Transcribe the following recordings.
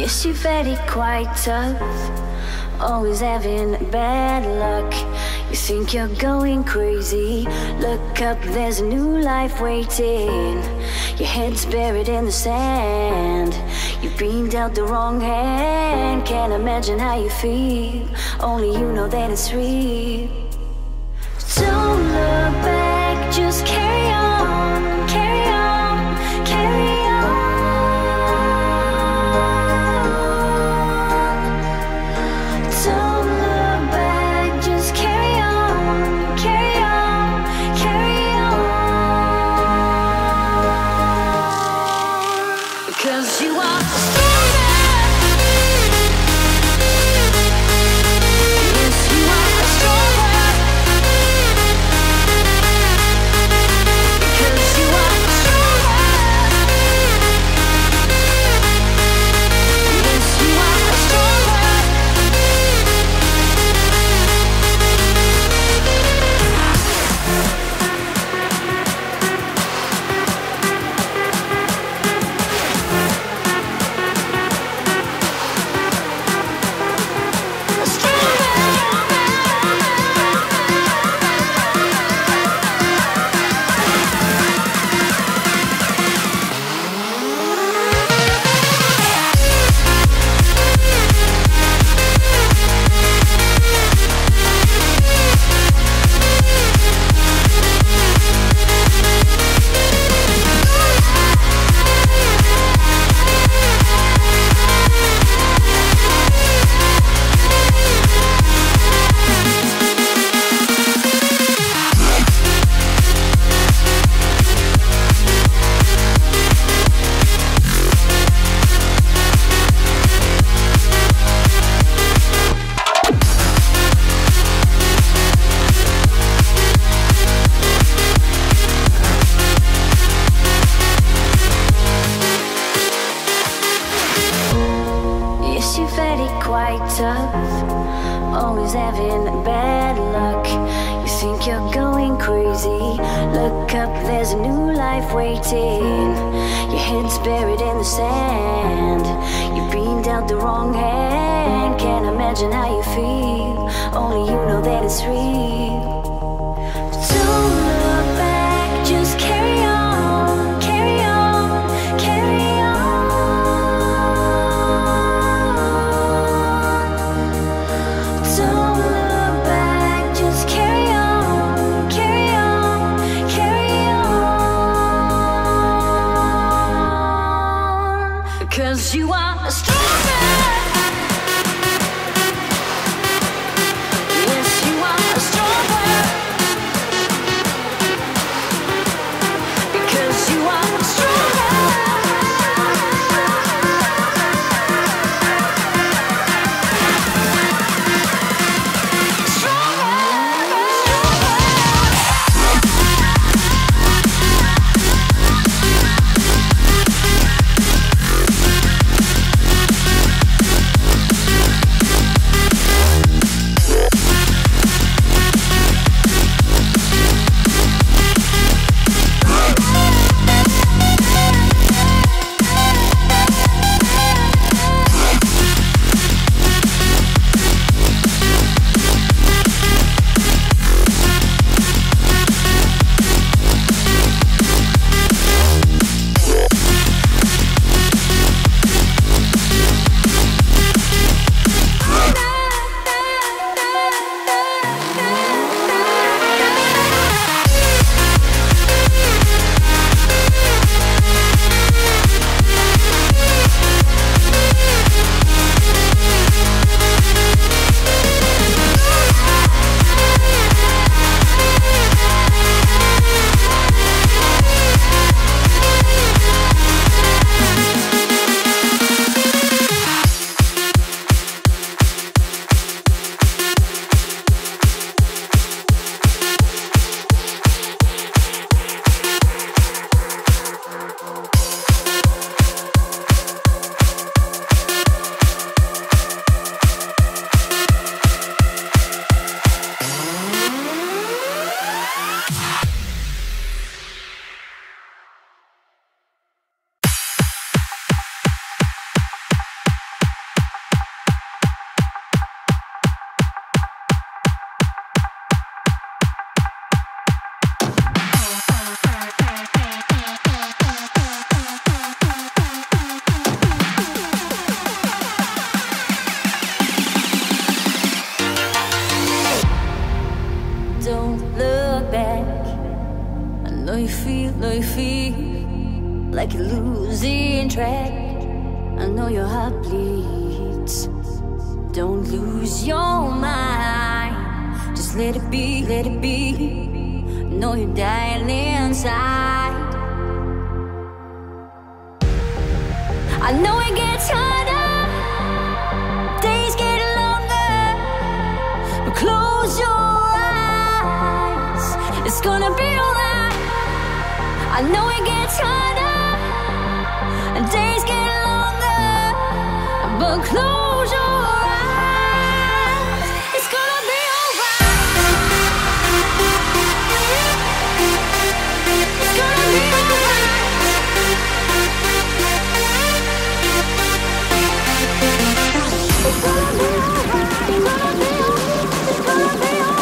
Yes, she very quite tough, always having bad luck. You think you're going crazy, look up, there's a new life waiting. Your head's buried in the sand, you've been dealt the wrong hand. Can't imagine how you feel, only you know that it's real. Don't look back, just carry on, carry on, carry on. know you feel like you're losing track. I know your heart bleeds. Don't lose your mind. Just let it be, let it be. I know you're dying inside. I know it gets harder, days get longer, but close your eyes, it's gonna be alright. I know it gets harder and days get longer, but close your eyes, it's gonna be alright. It's gonna be alright. It's gonna be alright. It's gonna be alright. It's gonna be alright. It's gonna be alright.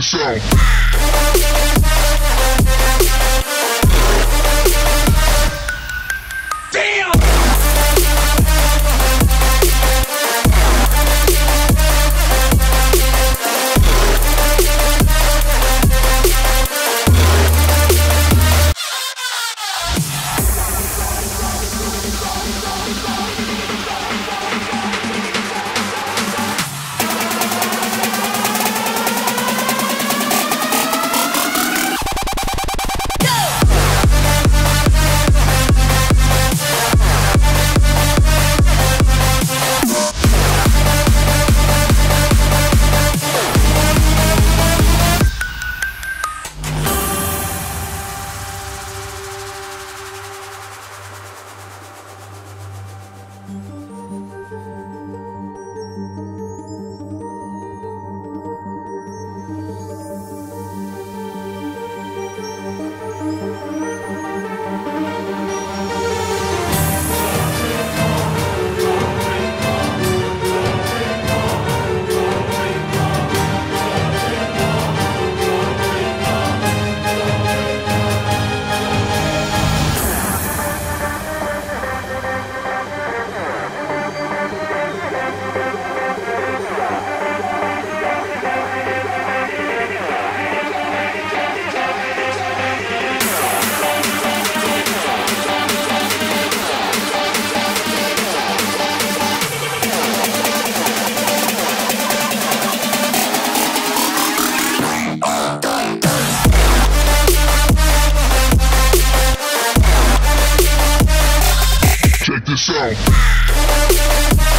the show. Damn! Check this out.